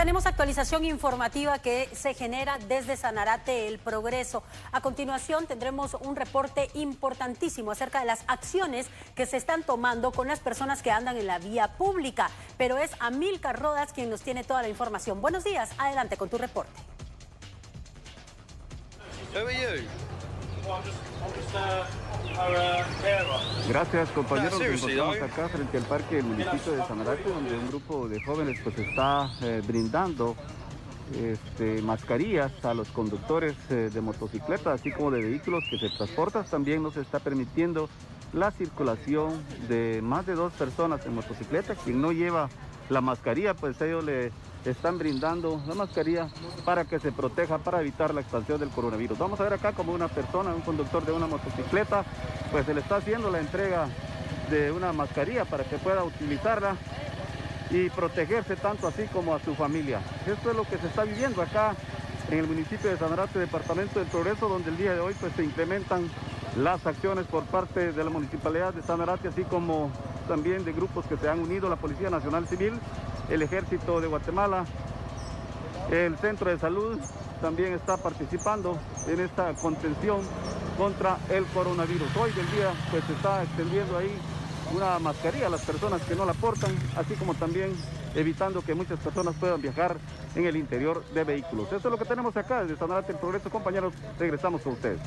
Tenemos actualización informativa que se genera desde Sanarate, El Progreso. A continuación tendremos un reporte importantísimo acerca de las acciones que se están tomando con las personas que andan en la vía pública. Pero es Amílcar Rodas quien nos tiene toda la información. Buenos días, adelante con tu reporte. Gracias, compañeros. Nos encontramos acá frente al parque del municipio de Sanarate, donde un grupo de jóvenes pues está brindando mascarillas a los conductores de motocicletas, así como de vehículos que se transportan. También nos está permitiendo la circulación de más de 2 personas en motocicleta. Quien no lleva la mascarilla, pues ellos le están brindando la mascarilla para que se proteja, para evitar la expansión del coronavirus. Vamos a ver acá como una persona, un conductor de una motocicleta, pues se le está haciendo la entrega de una mascarilla para que pueda utilizarla y protegerse tanto así como a su familia. Esto es lo que se está viviendo acá en el municipio de Sanarate, departamento del Progreso, donde el día de hoy pues se incrementan las acciones por parte de la municipalidad de Sanarate, así como también de grupos que se han unido, la Policía Nacional Civil, el Ejército de Guatemala, el Centro de Salud también está participando en esta contención contra el coronavirus. Hoy del día pues se está extendiendo ahí una mascarilla a las personas que no la portan, así como también evitando que muchas personas puedan viajar en el interior de vehículos. Eso es lo que tenemos acá desde Sanarate, El Progreso. Compañeros, regresamos con ustedes.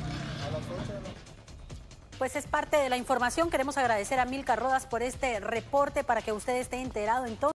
Pues es parte de la información. Queremos agradecer a Amílcar Rodas por este reporte para que usted esté enterado en todo.